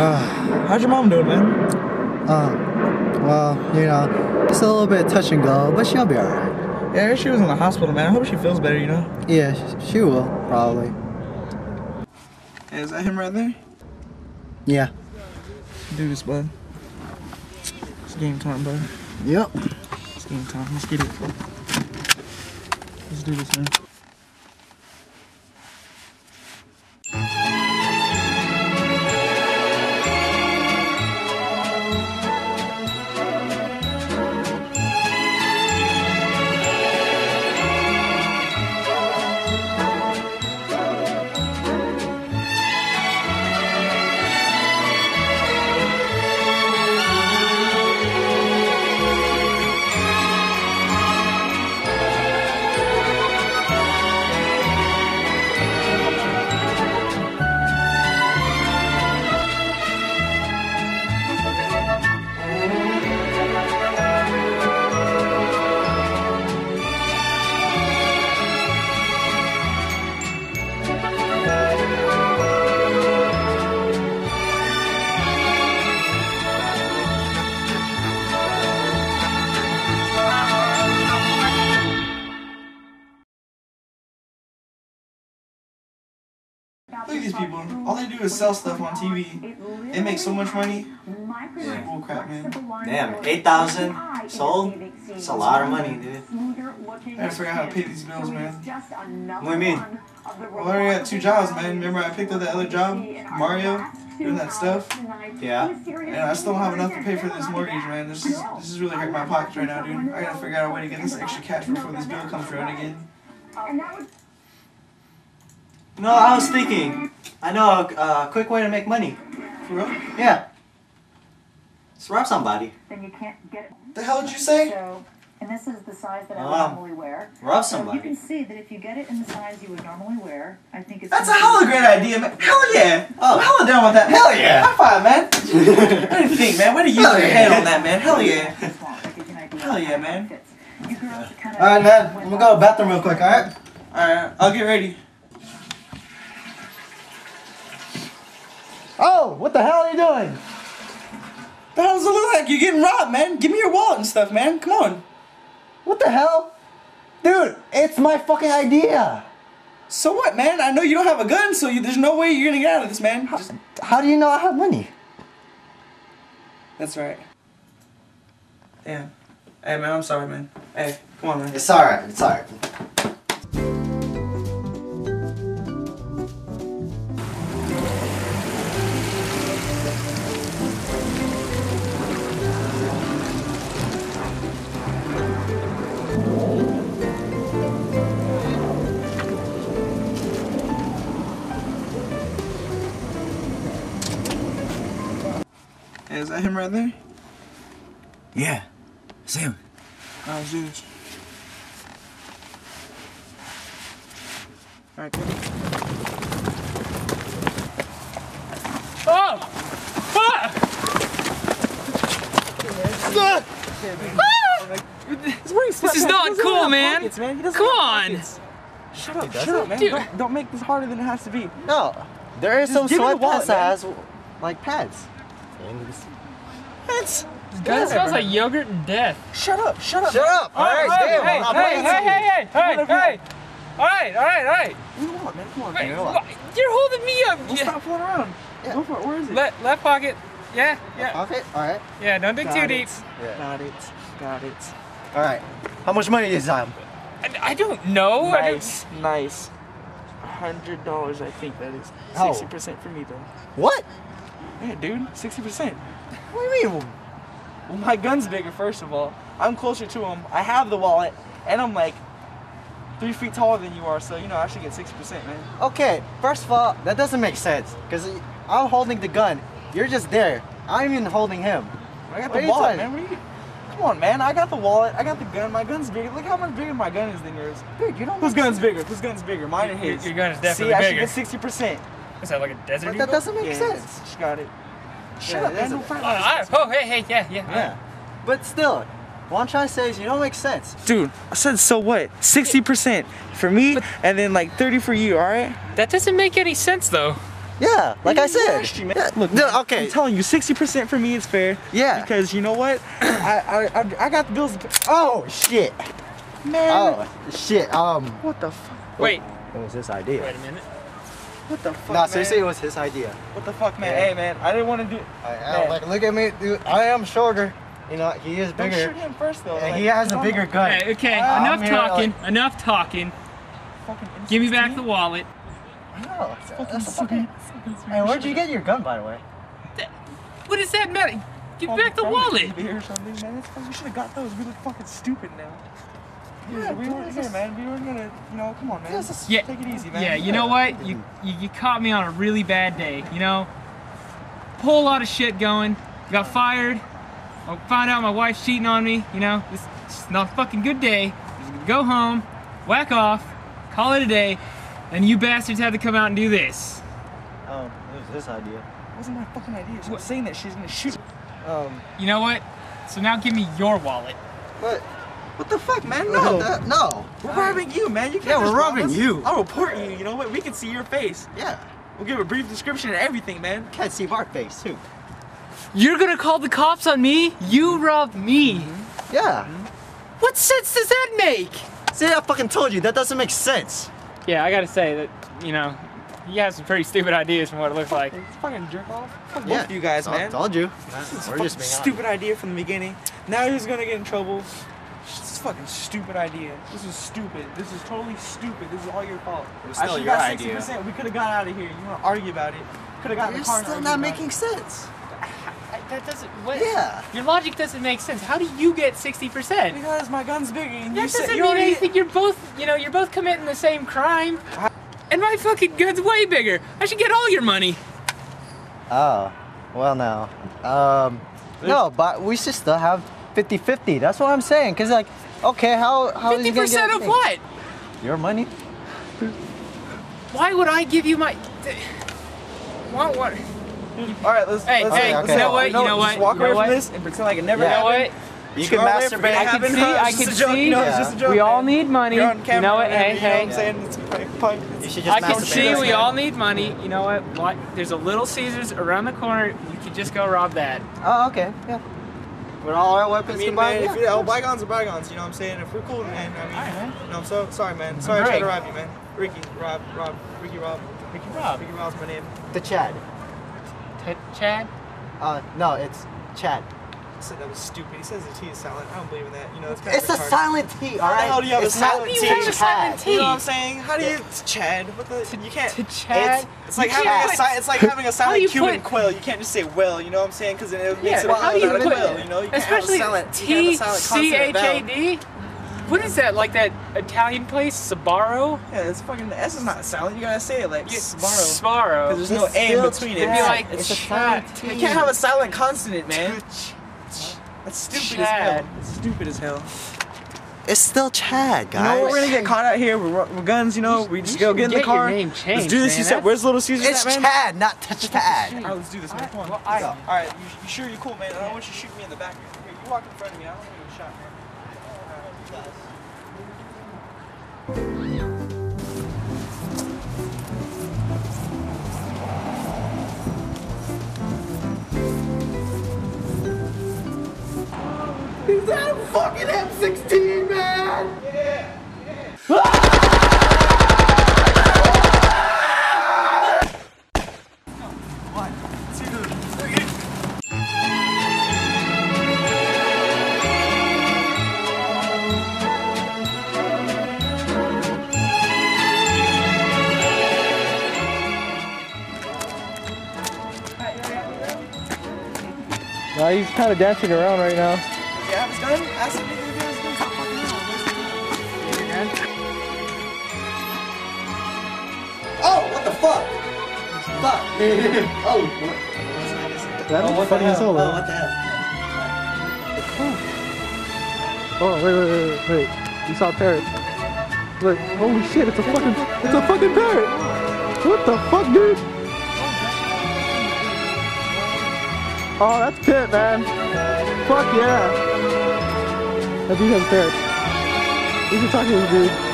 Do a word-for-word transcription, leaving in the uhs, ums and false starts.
Uh, How's your mom doing, man? Uh, well, you know, it's a little bit touch and go, but she'll be alright. Yeah, I heard she was in the hospital, man. I hope she feels better, you know? Yeah, she will, probably. Hey, is that him right there? Yeah. Do this, bud. It's game time, bud. Yep. It's game time. Let's get it. Let's do this, man. Look at these people. All they do is sell stuff on T V. They make so much money. Yeah, bull crap, man. Damn, eight thousand sold? That's a lot of money, dude. I gotta figure out how to pay these bills, man. What do you mean? Well, I already got two jobs, man. Remember I picked up that other job, Mario, doing that stuff? Yeah. And I still don't have enough to pay for this mortgage, man. This is, this is really hurting my pockets right now, dude. I gotta figure out a way to get this extra cash before this bill comes around again. No, I was thinking. I know a uh, quick way to make money. For real? Yeah. Just rob somebody. Then you can't get it. The hell did you say? So, and this is the size that I would um, normally wear. Rob somebody. So you can see that if you get it in the size you would normally wear, I think it's. That's a hella great idea, man. Hell yeah. Oh, I'm hella down with that. Hell yeah. High five, man. What do you think, man? What do you hell use yeah. your head on that, man? Hell yeah. Hell yeah, man. All right, man. I'm gonna go to the bathroom real quick. All right. All right. I'll get ready. Oh, what the hell are you doing? What the hell does it look like? You're getting robbed, man. Give me your wallet and stuff, man. Come on. What the hell? Dude, it's my fucking idea. So what, man? I know you don't have a gun, so you, there's no way you're gonna get out of this, man. How, Just... how do you know I have money? That's right. Damn. Hey, man, I'm sorry, man. Hey, come on, man. It's alright, it's alright. Is that him right there? Yeah, it's him. Alright, let's do this. Alright. Oh! Fuck! This is not cool, man. Come on! Shut up, shut up, man. Don't, don't make this harder than it has to be. No, there is some sweatpants that has, like, pads. That's that smells like yogurt and death. Shut up! Shut up! Shut up! All right, damn! Hey, hey, hey, hey, hey, hey! All right, all right, all right. What do you want, man? Come on, man. You're holding me up. Don't stop fooling around. Go for it. Where is it? Left, left pocket. Yeah, yeah. Pocket. All right. Yeah, don't dig too deep. Got it. Got it. All right. How much money is that? I don't know. Nice, nice. Hundred dollars, I think that is. Sixty percent for me, though. What? Yeah, dude, sixty percent. What do you mean? Well, my gun's bigger, first of all. I'm closer to him. I have the wallet, and I'm like three feet taller than you are, so, you know, I should get sixty percent, man. Okay, first of all, that doesn't make sense, because I'm holding the gun. You're just there. I'm even holding him. I got the wallet, man. What are you... Come on, man. I got the wallet. I got the gun. My gun's bigger. Look how much bigger my gun is than yours. Dude, you don't... Whose gun's bigger? Whose gun's bigger? Mine or his? Your gun is definitely bigger. See, I should get sixty percent. Is that like a desert? But that doesn't make yeah, sense. She got it. Shut yeah, up, man. Fight like oh, hey, hey, yeah, yeah. Yeah. But still, what I'm trying to say is you don't make sense. Dude, I said so what? sixty percent for me but, and then like thirty for you, alright? That doesn't make any sense though. Yeah, like you I said. You, man. Yeah. Look, man, no, okay. I'm telling you, sixty percent for me is fair. Yeah. Because you know what? I, I I I got the bills. Oh shit. Man. Oh shit. Um. What the fuck? Wait. What was this idea? Wait a minute. What the fuck, nah, man? Nah, seriously, it was his idea. What the fuck, man? Yeah. Hey, man, I didn't want to do. I, I like, look at me, dude. I am shorter. You know, he is bigger. Don't shoot him first, though. And like, he has a bigger gun. Okay, okay. Uh, enough I'm talking. Here, like, enough talking. Give me back the wallet. No, it's fucking that's fucking. Hey, where'd you get your gun, by the way? That, what does that matter? Give well, back the wallet. Beer or something, man. We should have got those. We look fucking stupid now. Yeah, we weren't here, man. We weren't gonna, you know, come on, man. Just yeah, take it easy, man. Yeah, you know what? You, you you caught me on a really bad day, you know? Whole lot of shit going. Got fired. I found out my wife's cheating on me, you know? This is not a fucking good day. I'm just gonna go home, whack off, call it a day, and you bastards had to come out and do this. Um, it was his idea. It wasn't my fucking idea. She was saying that she's gonna shoot. Um. You know what? So now give me your wallet. What? What the fuck, man? No, no. The, no. We're robbing you, man. You can't yeah, we're robbing us. You. I'll report you. You know what? We can see your face. Yeah. We'll give a brief description and everything, man. Can't see our face too. You're gonna call the cops on me? You robbed me. Mm-hmm. Yeah. Mm-hmm. What sense does that make? See, I fucking told you that doesn't make sense. Yeah, I gotta say that. You know, you have some pretty stupid ideas from what it looks fuck, like. It's fucking jerk off. Fuck yeah. Both of you guys, I man. I told you. This is we're just being stupid honest. Idea from the beginning. Now he's gonna get in trouble. This is a fucking stupid idea. This is stupid. This is totally stupid. This is all your fault. It was still I your got idea. sixty percent. We could have got out of here. You want to argue about it? Could have gotten You're the car. It's still not making it. sense. That doesn't. What? Yeah. Your logic doesn't make sense. How do you get sixty percent? Because my gun's bigger. And that you doesn't mean already... anything. You're both. You know. You're both committing the same crime. I... And my fucking gun's way bigger. I should get all your money. Oh. Well, now. Um. No, but we should still have. fifty fifty, that's what I'm saying. Cause like, okay, how how fifty percent you get of what? Your money. Why would I give you my? What what? All right, let's. Hey, let's, hey, okay. You know what? You know what? Just walk you know away what? from this and pretend like it never yeah. happened. You know what? You can masturbate. I can see. I can see. No, yeah. It's just a joke, we man. all need money. You're on camera, you know what? Hey, hey. You know hey. What I'm saying? It's punk. You should just I can see. We all need money. You know what? Like, there's a Little Caesars around the corner. You could just go rob that. Oh, okay. Yeah. But all our weapons I mean, combined, man, yeah, if all bygones are bygones, you know what I'm saying? If we're cool, man, I mean, right, man. No, I'm so, sorry, man. Sorry I tried to rob you, man. Ricky, Rob, Rob, Ricky, Rob. Ricky, Rob. Ricky, Rob's my name. The Chad. T Chad? Uh, no, it's Chad. I said that was stupid. He says the T is silent. I don't believe in that. You know, it's kind it's of a silent T, all right? How the hell do you have it's a silent T? Have a silent T? You know what I'm saying? How do you... It's Chad. What the... You can't... It's, it's, it's, like, you having can't. A, it's like having a silent Q and quail. You can't just say well, you know what I'm saying? Because it makes yeah, it well, you, well, you know? You can't especially have a silent T, C H A D? What is that? Like that Italian place? Sbarro? Yeah, that's fucking... The S is not silent. You gotta say it like yeah, Sbarro. Sbarro. Because there's no A in between it. It'd be like... It's a silent T. You can't have a silent consonant, man. That's stupid Chad. as hell. It's stupid as hell. It's still Chad, guys. You know, we're gonna get caught out here. We're, we're guns, you know. You we just should, go get in get the car. Your name changed, let's do this. Man. You said, "Where's Little Caesars?" It's that, man? Chad, not Chad. All right, let's do this. All right, come on. Well, I, all right, you, you sure you're cool, man? I don't want you to shoot me in the back. Here, you walk in front of me. I don't want you to shot, man. I don't want you guys. Is that a fucking M sixteen, man? Yeah, yeah. Ah! No, one, two, three. Well, he's kind of dancing around right now. Yeah, I was done. Ask him if he was done. Stop fucking around. Oh, what the fuck? Fuck. Oh, what? That was funny as hell. Oh, what the hell? Oh, wait, wait, wait, wait. You saw a parrot. Look, holy shit, it's a fucking, it's a fucking parrot. What the fuck, dude? Oh, that's pit, man. Fuck yeah. That dude has a parrot. You can talk to this dude.